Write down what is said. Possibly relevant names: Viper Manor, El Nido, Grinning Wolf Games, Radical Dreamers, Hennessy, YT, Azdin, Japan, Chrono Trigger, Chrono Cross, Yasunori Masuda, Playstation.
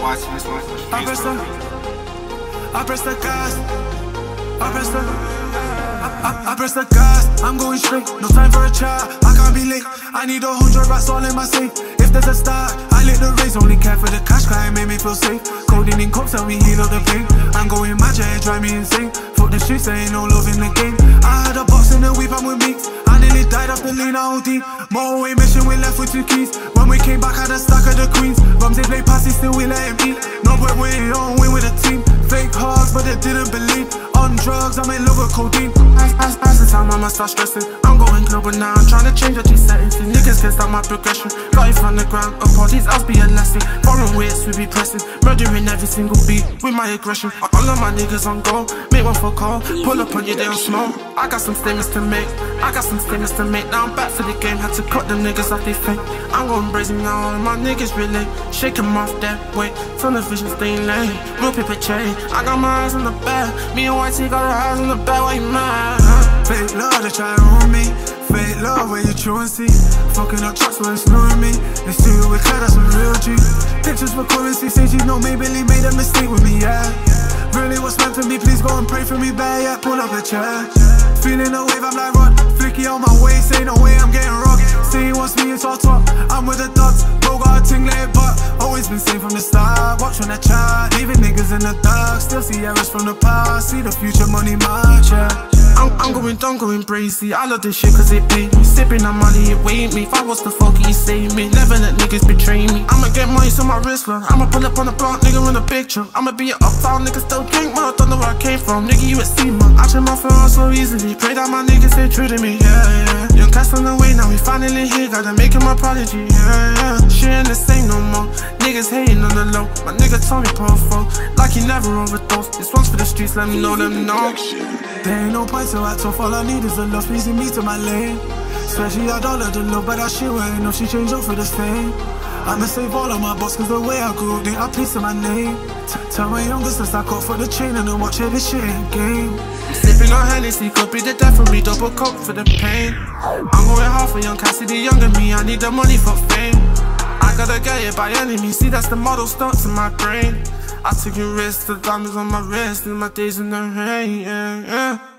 I press the gas, I'm going straight, no time for a chat, I can't be late. I need 100 racks all in my safe. If there's a start, I lit the race, only care for the cash, cause it made me feel safe. Coding in cups, help me heal up the pain. I'm going magic, it drive me insane. Fuck the streets, there ain't no love in the game. I had a box in the whip, I'm with Meeks. I nearly died off the lean, I OD. More away mission, we left with 2 keys. When we came back, I had a stack of the queens. Rums, they play passes, still we let him eat. No point, we don't win with the team. Fake hogs, but they didn't believe. On drugs, I'm in love with codeine. That's the time I'ma start stressing. I'm going global now, I'm trying to change the G-settings. These niggas can't stop my progression. Got it from the ground, upon these I'll be a lesson. Foreign weights, we be pressing. Murdering every single beat with my aggression. All of my niggas on go, make one for call. Pull up on you, they don't smoke. I got some statements to make. Now I'm back for the game, had to cut them niggas off they fake. I'm going brazen now, all my niggas relay. Shake them off that way, from the vision staying late. Real paper chain, I got my eyes on the bag. Me and YT got our eyes on the bag, why you mad? Fake love, they try to ruin me. Fake love, where you true and see. Fucking up trucks when it's snowing me. They see you with clear, that's some real G. Pictures were calling, say you know, maybe they made a mistake with me, yeah. Really what's meant for me, please go and pray for me, babe, yeah. Pull up a chair. Feeling the wave, I'm like run. Flicky on my way, say no way, I'm getting rocked. Say he wants me, it's all talk. I'm with the dots, bro got a ting late, but always been seen from the start. Watch when I chat, leaving niggas in the dark. Still see errors from the past, see the future money march, yeah. I'm going down, going crazy. I love this shit cause it paid me. Sipping on money, it weighed me. If I was the fuck, he'd save me. Never let niggas betray me. I'ma get money so my wrist long. I'ma pull up on the block, nigga in a big trunk. I'ma be an uptown nigga, still drink, but I don't know where I came from. Nigga, you a steamer. I check my phone so easily. Pray that my niggas stay true to me, yeah, yeah. Young cats on the way, now we finally here. Gotta make him an apology, yeah, yeah. Shit ain't the same no more. Niggas hating on the low. My nigga told me profile, like he never overdosed. This one's for the streets, let me know, let me know. There ain't no point to act off, all I need is a love pleasing me to my lane. Especially I don't let her know, but that shit where I know she changed up for the same. I'ma save all of my boss cause the way I grew, they are pleased to my name. Tell my younger sister I caught for the chain and then watch it, this shit ain't game. Sipping on Hennessy, could be the death for me, double coke for the pain. I'm going hard for young Cassidy, younger me, I need the money for fame. I gotta get it by any means, see that's the model starts in my brain. I took your risk, the diamonds on my wrist, in my days in the rain, yeah, yeah.